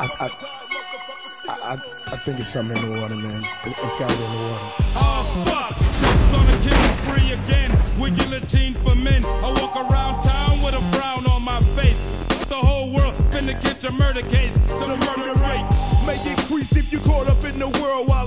I think it's something in the water, man. It's gotta be in the water. Oh, fuck! Just on a killing spree again. We're guillotine for men. I walk around town with a frown on my face. The whole world finna get your murder case. The murder rate may increase if you caught up in the world while